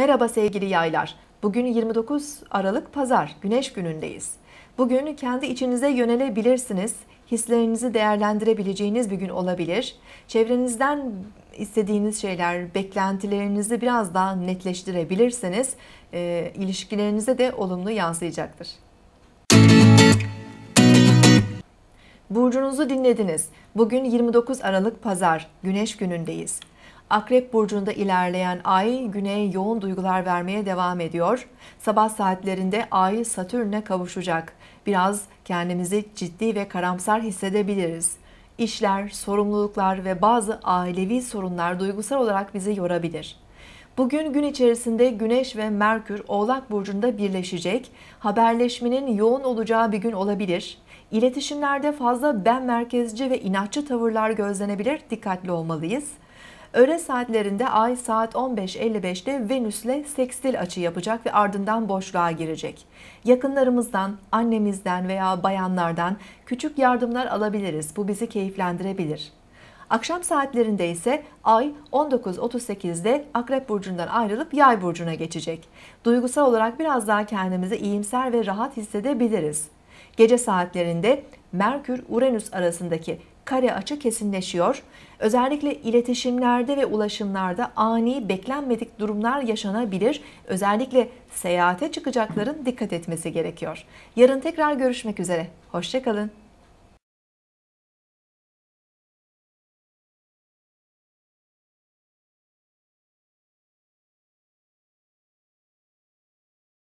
Merhaba sevgili yaylar. Bugün 29 Aralık Pazar, Güneş günündeyiz. Bugün kendi içinize yönelebilirsiniz. Hislerinizi değerlendirebileceğiniz bir gün olabilir. Çevrenizden istediğiniz şeyler, beklentilerinizi biraz daha netleştirebilirseniz ilişkilerinize de olumlu yansıyacaktır. Burcunuzu dinlediniz. Bugün 29 Aralık Pazar, Güneş günündeyiz. Akrep burcunda ilerleyen ay Güney'e yoğun duygular vermeye devam ediyor. Sabah saatlerinde ay Satürn'e kavuşacak. Biraz kendimizi ciddi ve karamsar hissedebiliriz. İşler, sorumluluklar ve bazı ailevi sorunlar duygusal olarak bizi yorabilir. Bugün gün içerisinde Güneş ve Merkür Oğlak burcunda birleşecek. Haberleşmenin yoğun olacağı bir gün olabilir. İletişimlerde fazla ben merkezci ve inatçı tavırlar gözlenebilir. Dikkatli olmalıyız. Öğle saatlerinde ay saat 15.55'te Venüs'le sekstil açı yapacak ve ardından boşluğa girecek. Yakınlarımızdan, annemizden veya bayanlardan küçük yardımlar alabiliriz. Bu bizi keyiflendirebilir. Akşam saatlerinde ise ay 19.38'de Akrep burcundan ayrılıp Yay burcuna geçecek. Duygusal olarak biraz daha kendimizi iyimser ve rahat hissedebiliriz. Gece saatlerinde Merkür-Uranüs arasındaki kare açı kesinleşiyor. Özellikle iletişimlerde ve ulaşımlarda ani beklenmedik durumlar yaşanabilir. Özellikle seyahate çıkacakların dikkat etmesi gerekiyor. Yarın tekrar görüşmek üzere. Hoşça kalın.